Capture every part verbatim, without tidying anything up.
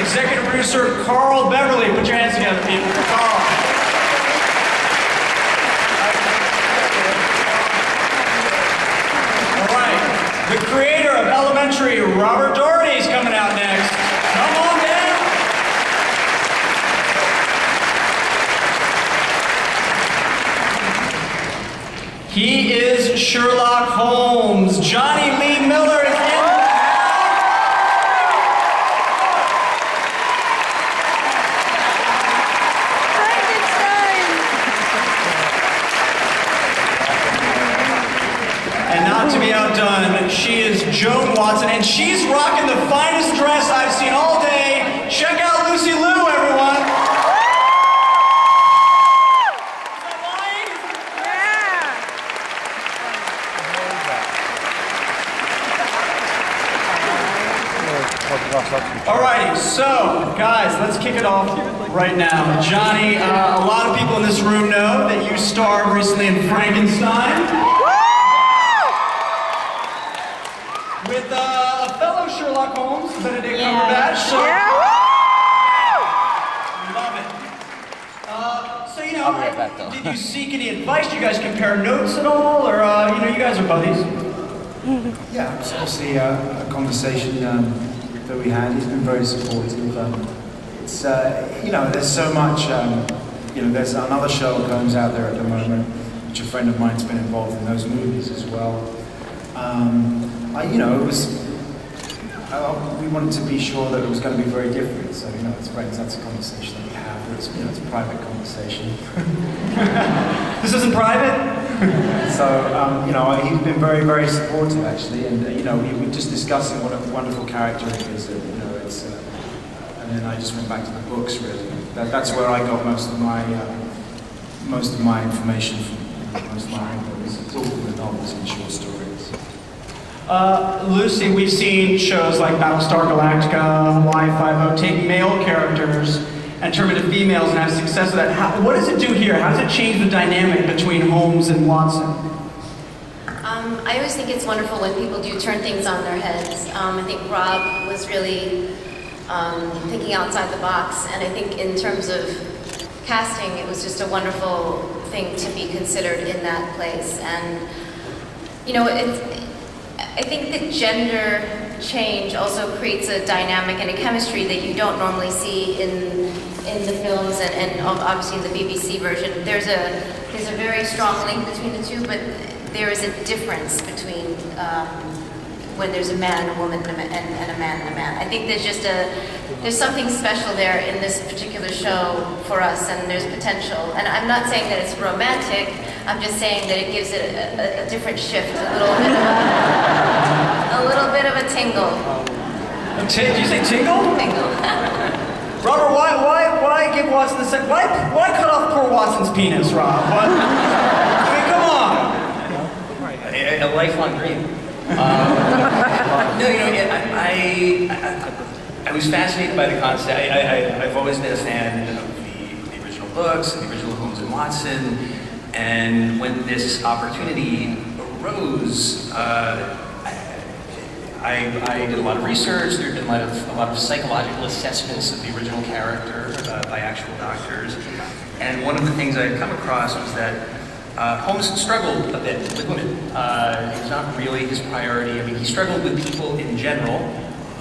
Executive producer Carl Beverly. Put your hands together, people, for Carl. All right, the creator of Elementary, Robert Doherty, is coming out next. Come on down. He is Sherlock Holmes. Jonny Lee Miller. She is Joan Watson, and she's rocking the finest dress I've seen all day. Check out Lucy Liu, everyone. Yeah. Alrighty, so guys, let's kick it off right now. Jonny, uh, a lot of people in this room know that you starred recently in Frankenstein. With uh, a fellow Sherlock Holmes, Benedict yeah. Cumberbatch. So yeah. Love it. Uh, so you know, back, did you seek any advice? Do you guys compare notes at all, or uh, you know, you guys are buddies? Yeah, it's obviously uh, a conversation um, that we had. He's been very supportive. Um, it's uh, you know, there's so much. Um, you know, there's another Sherlock Holmes out there at the moment, which a friend of mine's been involved in those movies as well. Um, I, you know, it was, I, we wanted to be sure that it was going to be very different, so, you know, it's great, that's a conversation that we have, but it's, you know, it's a private conversation. This isn't private? So, um, you know, he's been very, very supportive, actually, and, uh, you know, we were just discussing what a wonderful character he is, and, you know, it's, uh, and then I just went back to the books, really. That, that's where I got most of my, uh, most of my information from, uh, most of my books. It's all from the novels and short stories. Uh, Lucy, we've seen shows like Battlestar Galactica, Y five O, take male characters and turn them into females and have success with that. How, what does it do here? How does it change the dynamic between Holmes and Watson? Um, I always think it's wonderful when people do turn things on their heads. Um, I think Rob was really um, thinking outside the box, and I think in terms of casting, it was just a wonderful thing to be considered in that place. And, you know, it's... I think that gender change also creates a dynamic and a chemistry that you don't normally see in in the films and, and obviously the B B C version. There's a there's a very strong link between the two, but there is a difference between um, when there's a man and a woman and, and a man and a man. I think there's just a there's something special there in this particular show for us, and there's potential. And I'm not saying that it's romantic. I'm just saying that it gives it a, a, a different shift, a little bit of a, a little bit of a tingle. A t did you say tingle? Tingle. Robert, why, why, why give Watson the second? Why, why cut off poor Watson's penis, Rob? What? I mean, come on. A, a lifelong dream. Um, no, you know, I, I, I, I was fascinated by the concept. I, I, I've always been a fan of the, the original books, the original Holmes and Watson. And when this opportunity arose, uh, I, I did a lot of research. There had been a lot of, a lot of psychological assessments of the original character uh, by actual doctors. And one of the things I had come across was that uh, Holmes struggled a bit with women. Uh, it's not really his priority. I mean, he struggled with people in general.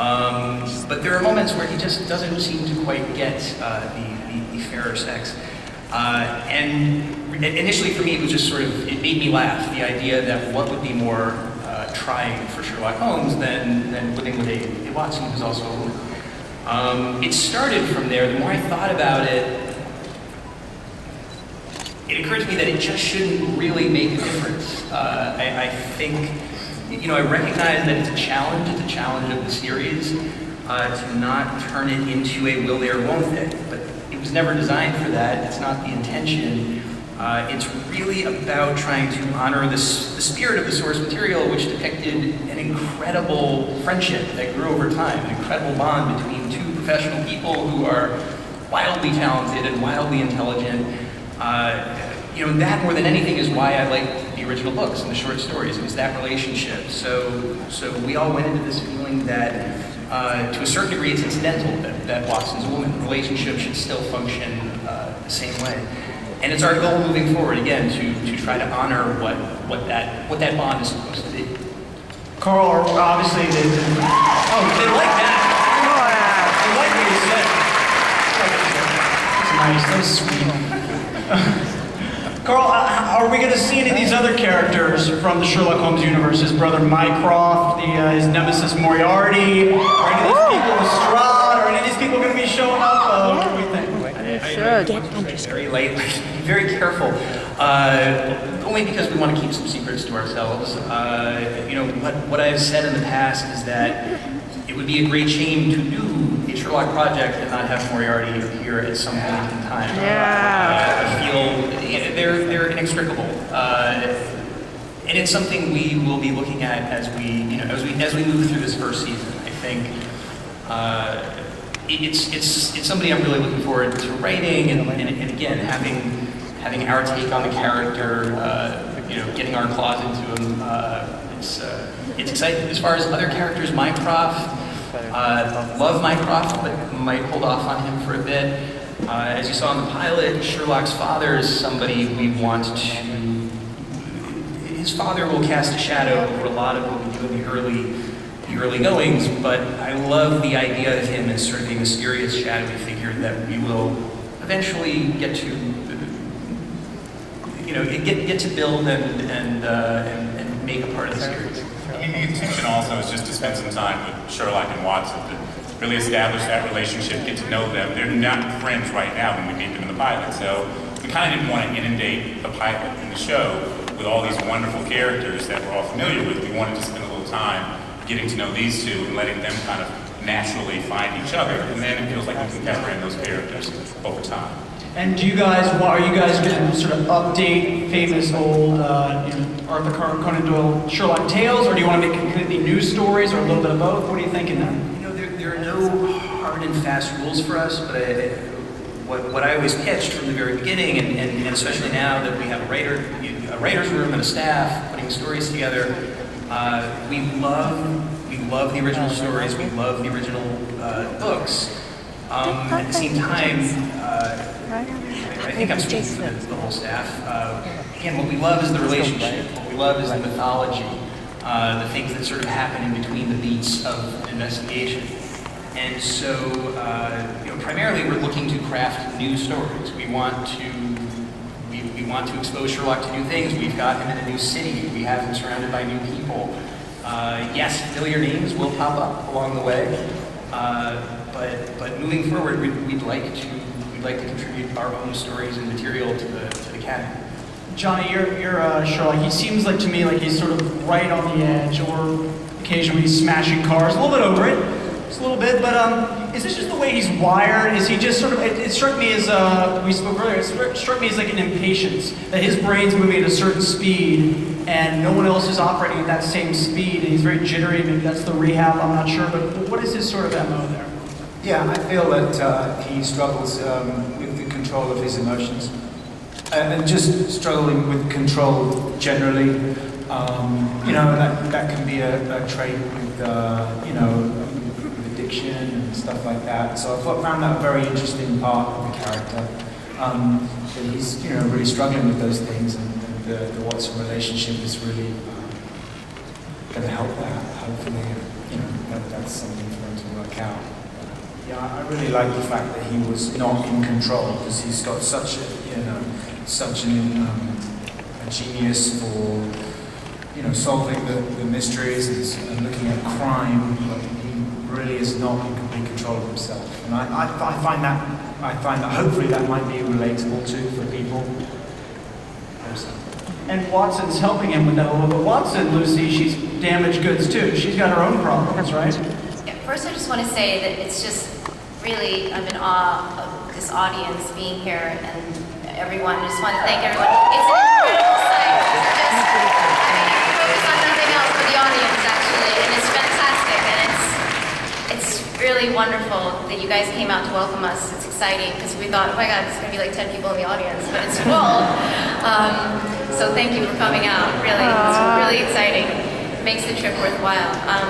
Um, but there are moments where he just doesn't seem to quite get uh, the, the, the fairer sex. Uh, and initially for me, it was just sort of, it made me laugh, the idea that what would be more uh, trying for Sherlock Holmes than, than living with a, a Watson who's also a woman. Um, it started from there. The more I thought about it, it occurred to me that it just shouldn't really make a difference. Uh, I, I think, you know, I recognize that it's a challenge, it's a challenge of the series, uh, to not turn it into a will they or won't they, but it was never designed for that, it's not the intention. Uh, it's really about trying to honor this, the spirit of the source material, which depicted an incredible friendship that grew over time, an incredible bond between two professional people who are wildly talented and wildly intelligent. Uh, you know, that more than anything is why I liked the original books and the short stories. It was that relationship. So, so we all went into this feeling that Uh, to a certain degree, it's incidental that, that Watson's woman relationship should still function uh, the same way. And it's our goal moving forward, again, to, to try to honor what, what, that, what that bond is supposed to be. Carl, obviously, they did. Oh, they like that. Come on. They like what you said. It's nice. That was sweet. Carl, uh, are we going to see any of these other characters from the Sherlock Holmes universe? His brother Mycroft, the, uh, his nemesis Moriarty, or any of these people Lestrade, or any of these people going to be showing up? Uh, what do we think? Sure. Get very late. Be very careful. Uh, only because we want to keep some secrets to ourselves. Uh, you know, what, what I've said in the past is that it would be a great shame to do a Sherlock project and not have Moriarty appear at some point in time. Yeah. Uh, I feel you know, they're they're inextricable, uh, and it's something we will be looking at as we you know as we as we move through this first season. I think. Uh, It's, it's, it's somebody I'm really looking forward to writing and, and, and again, having, having our take on the character, uh, you know, getting our claws into him. Uh, it's, uh, it's exciting. As far as other characters, Mycroft, uh, love Mycroft, but might hold off on him for a bit. Uh, as you saw in the pilot, Sherlock's father is somebody we want to, his father will cast a shadow over a lot of what we do in the early early goings, but I love the idea of him as sort of a mysterious shadowy figure that we will eventually get to, you know, get get to build and and, uh, and, and make a part of the series. I mean, the intention also is just to spend some time with Sherlock and Watson to really establish that relationship, get to know them. They're not friends right now when we meet them in the pilot, so we kind of didn't want to inundate the pilot and the show with all these wonderful characters that we're all familiar with. We wanted to spend a little time getting to know these two and letting them kind of naturally find each other, and then it feels like we can pepper in those characters over time. And do you guys, are you guys going to sort of update famous old uh, you know, Arthur Conan Doyle Sherlock tales, or do you want to make completely new stories, or a little bit of both? What are you thinking there? You know, there, there are no hard and fast rules for us, but I, I, what, what I always pitched from the very beginning, and, and, and especially now that we have a, writer, a writer's room and a staff putting stories together, Uh, we love, we love the original stories. We love the original uh, books. Um, at the same time, uh, I think I'm speaking for the whole staff. Uh, again, what we love is the relationship. What we love is the mythology, uh, the things that sort of happen in between the beats of investigation. And so, uh, you know, primarily, we're looking to craft new stories. We want to. We want to expose Sherlock to new things. We've got him in a new city. We have him surrounded by new people. Uh, yes, familiar names will pop up along the way, uh, but but moving forward, we'd, we'd like to we'd like to contribute our own stories and material to the to the canon. Jonny, you're, you're uh, Sherlock. He seems like to me like he's sort of right on the edge, or occasionally smashing cars. A little bit over it, just a little bit. But um, is this just the way he's wired? Is he just sort of? It, it struck me as uh, we spoke earlier. It struck me as like an impatience that his brain's moving at a certain speed, and no one else is operating at that same speed. And he's very jittery. Maybe that's the rehab. I'm not sure. But what is his sort of M O there? Yeah, I feel that uh, he struggles um, with the control of his emotions, and just struggling with control generally. Um, you know, that that can be a, a trait with uh, you know. And stuff like that. So I found that a very interesting part of the character. Um, that he's, you know, really struggling with those things, and, and the, the Watson relationship is really um, going to help that. Hopefully, you know, that, that's something for him to work out. Yeah, I really like the fact that he was not in control, because he's got such a, you know, such an, um, a genius for, you know, solving the, the mysteries and, and looking at crime. But really is not in complete control of himself, and I, I, I find that I find that hopefully that might be relatable too for people. And Watson's helping him with that a little bit. Watson, Lucy, she's damaged goods too. She's got her own problems, right? Yeah. First, I just want to say that it's just really I'm in awe of this audience being here and everyone. I just want to thank everyone. It's an incredible sight. Just, I mean, I focus on nothing else but the audience actually, and it's fantastic. And it's It's really wonderful that you guys came out to welcome us. It's exciting because we thought, oh my God, there's going to be like ten people in the audience, but it's full. Um, so thank you for coming out, really. It's really exciting. It makes the trip worthwhile. Um,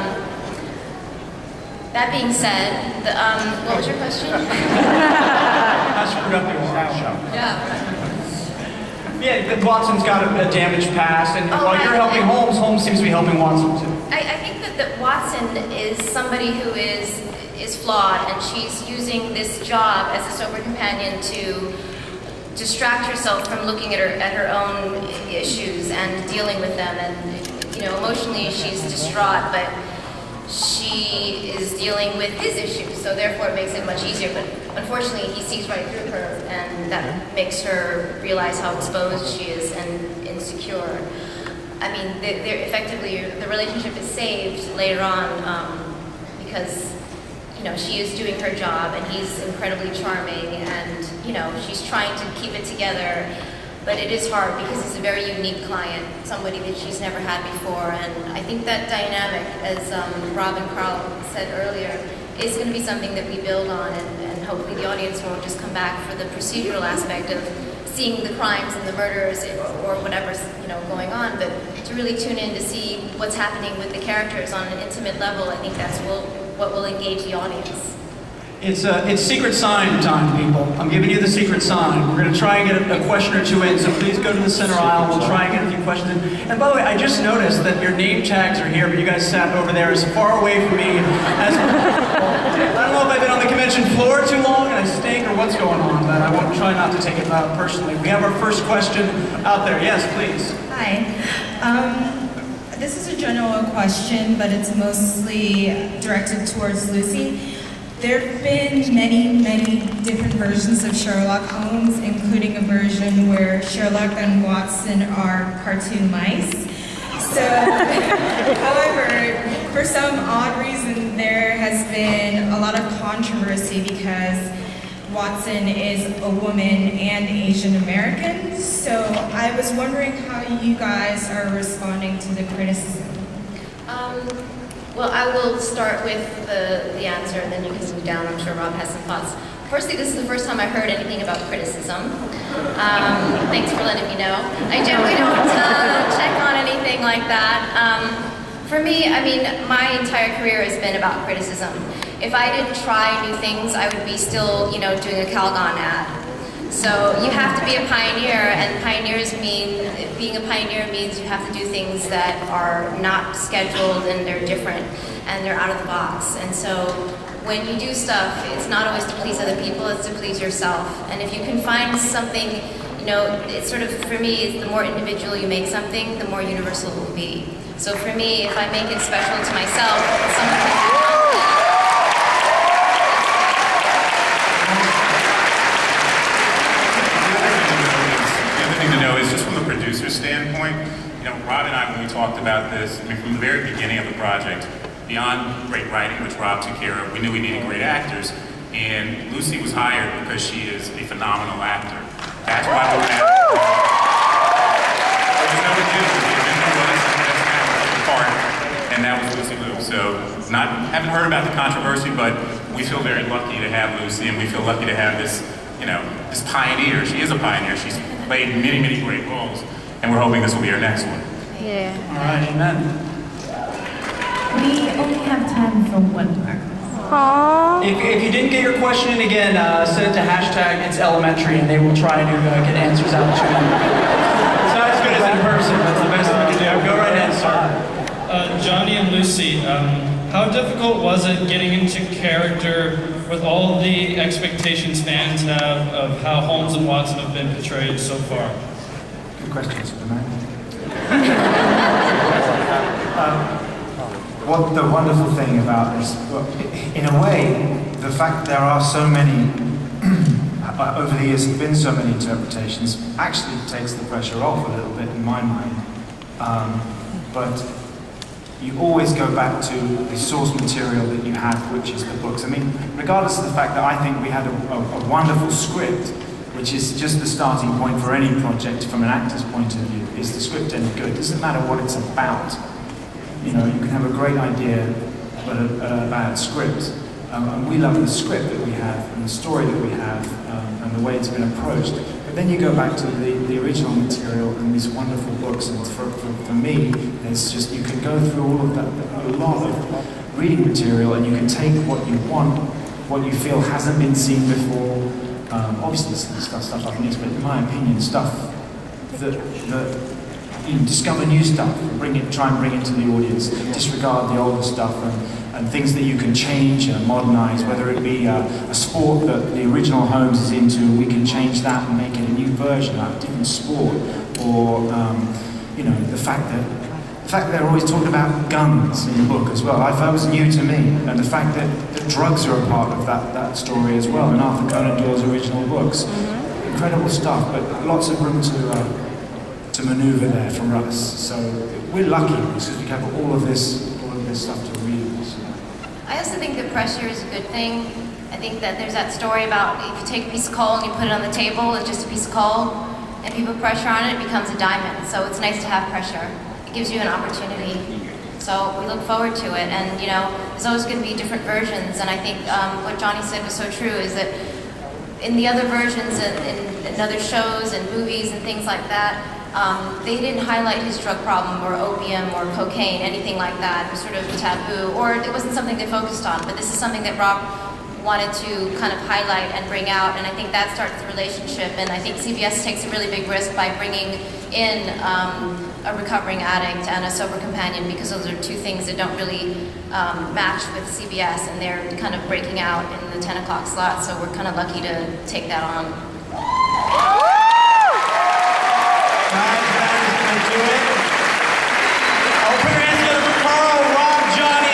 That being said, the, um, what was your question? That's productive workshop. Yeah. Yeah, Watson's got a, a damaged past, and oh, while you're helping Holmes, Holmes seems to be helping Watson too. I, I think that, that Watson is somebody who is is flawed, and she's using this job as a sober companion to distract herself from looking at her at her own issues and dealing with them. And you know, emotionally she's distraught, but she is dealing with his issues, so therefore it makes it much easier. But unfortunately, he sees right through her, and that makes her realize how exposed she is and insecure. I mean, they're effectively, the relationship is saved later on um, because, you know, she is doing her job, and he's incredibly charming, and, you know, she's trying to keep it together. But it is hard because he's a very unique client, somebody that she's never had before. And I think that dynamic, as um, Rob and Carl said earlier, is going to be something that we build on, and, and hopefully the audience won't just come back for the procedural aspect of seeing the crimes and the murders or, or whatever's, you know, going on, but to really tune in to see what's happening with the characters on an intimate level. I think that's will, what will engage the audience. It's, uh, it's secret sign time, people. I'm giving you the secret sign. We're going to try and get a, a question or two in, so please go to the center aisle. We'll try and get a few questions in. And by the way, I just noticed that your name tags are here, but you guys sat over there as far away from me as possible. I don't know if I've been on the convention floor too long and I stink or what's going on, but I won't try not to take it out personally. We have our first question out there. Yes, please. Hi. Um, this is a general question, but it's mostly directed towards Lucy. There have been many, many different versions of Sherlock Holmes, including a version where Sherlock and Watson are cartoon mice. So, however, for some odd reason, there has been a lot of controversy because Watson is a woman and Asian American. So I was wondering how you guys are responding to the criticism. Um, Well, I will start with the, the answer, and then you can move down. I'm sure Rob has some thoughts. Firstly, this is the first time I heard anything about criticism. Um, thanks for letting me know. I generally don't uh, check on anything like that. Um, for me, I mean, my entire career has been about criticism. If I didn't try new things, I would be still, you know, doing a Calgon ad. So you have to be a pioneer, and pioneers mean, being a pioneer means you have to do things that are not scheduled, and they're different, and they're out of the box. And so when you do stuff, it's not always to please other people, it's to please yourself. And if you can find something, you know, it's sort of, for me, the more individual you make something, the more universal it will be. So for me, if I make it special to myself, someone can do it. To know is just from the producer's standpoint, you know, Rob and I, when we talked about this, I mean, from the very beginning of the project, beyond great writing, which Rob took care of, we knew we needed great actors, and Lucy was hired because she is a phenomenal actor. That's why we went after her. There was no addition, and there was the best actor in the part, and that was Lucy Liu. So, not, haven't heard about the controversy, but we feel very lucky to have Lucy, and we feel lucky to have this, you know, this pioneer. She is a pioneer. She's played many, many great roles, and we're hoping this will be our next one. Yeah. All right, amen. We only have time for one more. Aww. If, if you didn't get your question in again, uh, send it to hashtag It's Elementary, and they will try to uh, get answers out to you. It's not as good as in person. That's the best we can do. Go right ahead, sir. Uh, Jonny and Lucy, um, how difficult was it getting into character with all the expectations fans have of how Holmes and Watson have been portrayed so far? Good questions for the man. um, what the wonderful thing about this, well, in a way, the fact there are so many, over the years have been so many interpretations, actually takes the pressure off a little bit in my mind. Um, but you always go back to the source material that you have, which is the books. I mean, regardless of the fact that I think we had a, a, a wonderful script, which is just the starting point for any project from an actor's point of view. Is the script any good? It doesn't matter what it's about. You know, you can have a great idea, but a, a bad script. Um, and we love the script that we have, and the story that we have, um, and the way it's been approached. But then you go back to the, the original material and these wonderful books, and for, for, for me, it's just, you can go through all of that, a lot of reading material, and you can take what you want, what you feel hasn't been seen before. Um, obviously, there's stuff, stuff like this, but in my opinion, stuff that, that you know, discover new stuff, bring it, try and bring it to the audience, disregard the older stuff, and, and things that you can change and modernise, whether it be a, a sport that the original Holmes is into, we can change that and make it a new version, like a different sport, or um, you know, the fact that the fact that they're always talking about guns in the book as well. That was new to me, and the fact that the drugs are a part of that, that story as well, in Arthur Conan Doyle's original books. Incredible stuff, but lots of room to uh, to manoeuvre there from us, so we're lucky because we have all of this, all of this stuff to read. So. I also think that pressure is a good thing. I think that there's that story about if you take a piece of coal and you put it on the table, it's just a piece of coal, and if you put pressure on it, it becomes a diamond. So it's nice to have pressure. It gives you an opportunity. So we look forward to it, and you know, there's always going to be different versions. And I think um, what Jonny said was so true is that in the other versions and in, in other shows and movies and things like that. Um, they didn't highlight his drug problem or opium or cocaine, anything like that. It was sort of taboo, or it wasn't something they focused on, but this is something that Rob wanted to kind of highlight and bring out, and I think that starts the relationship, and I think C B S takes a really big risk by bringing in um, a recovering addict and a sober companion, because those are two things that don't really um, match with C B S, and they're kind of breaking out in the ten o'clock slot, so we're kind of lucky to take that on. Open your hands together for Carl, Rob, Jonny,